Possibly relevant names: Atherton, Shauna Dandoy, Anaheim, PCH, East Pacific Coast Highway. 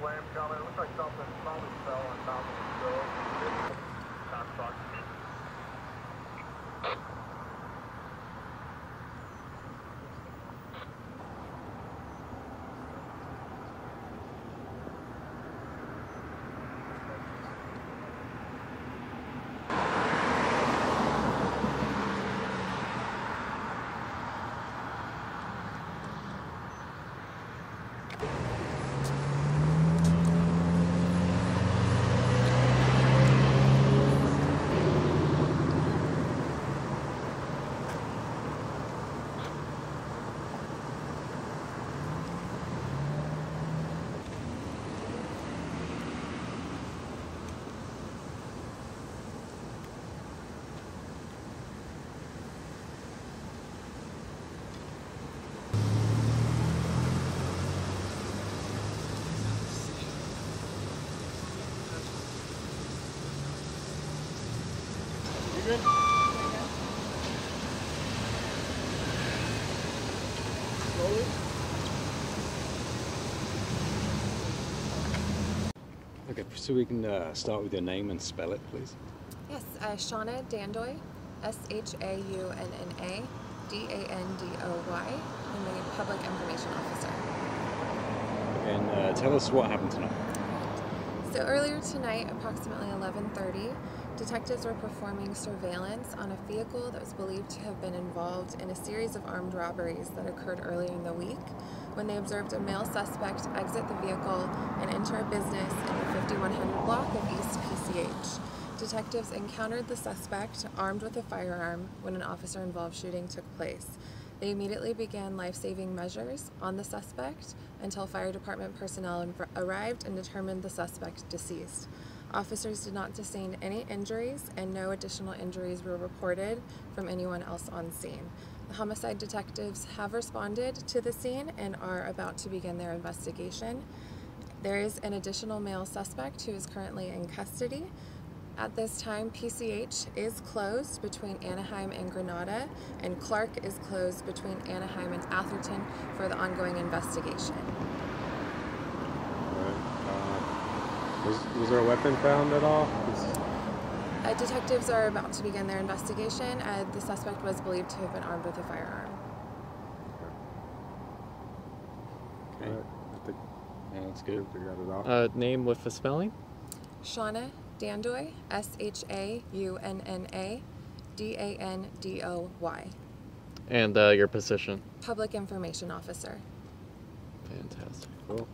flame coming. It looks like something probably fell on top of the stove. Time to talk to me. Good. Okay, so we can start with your name and spell it, please. Yes, Shauna Dandoy, S-H-A-U-N-N-A-D-A-N-D-O-Y. I'm the Public Information Officer. And tell us what happened tonight. So earlier tonight, approximately 11:30, detectives were performing surveillance on a vehicle that was believed to have been involved in a series of armed robberies that occurred earlier in the week when they observed a male suspect exit the vehicle and enter a business in the 5100 block of East PCH. Detectives encountered the suspect armed with a firearm when an officer-involved shooting took place. They immediately began life-saving measures on the suspect until fire department personnel arrived and determined the suspect deceased. Officers did not sustain any injuries, and no additional injuries were reported from anyone else on scene. The homicide detectives have responded to the scene and are about to begin their investigation. There is an additional male suspect who is currently in custody. At this time, PCH is closed between Anaheim and Granada, and Clark is closed between Anaheim and Atherton for the ongoing investigation. All right. Was there a weapon found at all? Detectives are about to begin their investigation. The suspect was believed to have been armed with a firearm. Okay. All right. I think, yeah, that's good. We got it all. Name with the spelling? Shauna Dandoy, S-H-A-U-N-N-A-D-A-N-D-O-Y. And your position? Public Information Officer. Fantastic. Cool.